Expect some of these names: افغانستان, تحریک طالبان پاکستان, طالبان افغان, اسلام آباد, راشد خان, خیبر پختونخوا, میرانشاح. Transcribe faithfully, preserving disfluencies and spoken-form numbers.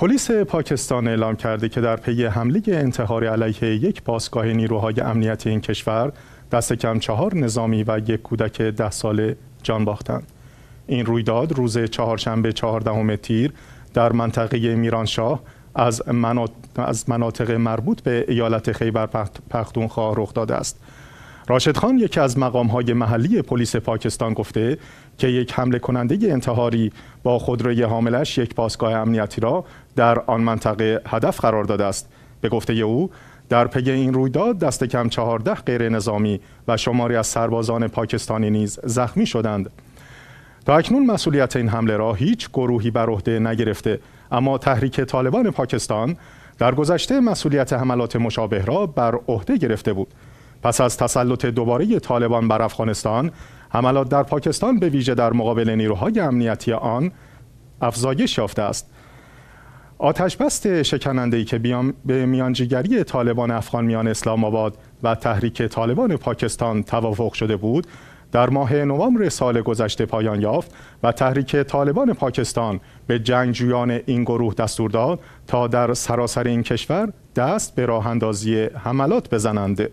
پلیس پاکستان اعلام کرده که در پی حمله انتحاری علیه یک بازگاه نیروهای امنیتی این کشور دست کم چهار نظامی و یک کودک ده ساله جان باختند. این رویداد روز چهارشنبه چهاردهم تیر در منطقه میرانشاح از مناطق مربوط به ایالت خیبر پختونخوا رخ داده است. راشد خان یکی از مقام‌های محلی پلیس پاکستان گفته که یک حمله کننده انتحاری با خودروی حاملش یک پاسگاه امنیتی را در آن منطقه هدف قرار داده است. به گفته او در پی این رویداد دست کم چهارده غیر نظامی و شماری از سربازان پاکستانی نیز زخمی شدند. تا اکنون مسئولیت این حمله را هیچ گروهی بر عهده نگرفته، اما تحریک طالبان پاکستان در گذشته مسئولیت حملات مشابه را بر عهده گرفته بود. پس از تسلط دوباره طالبان بر افغانستان، حملات در پاکستان به ویژه در مقابل نیروهای امنیتی آن افزایش یافته است. آتشبست شکننده‌ای که به میانجیگری طالبان افغان میان اسلام آباد و تحریک طالبان پاکستان توافق شده بود، در ماه نوامبر سال گذشته پایان یافت و تحریک طالبان پاکستان به جنگجویان این گروه دستور داد تا در سراسر این کشور دست به راه اندازی حملات بزنند.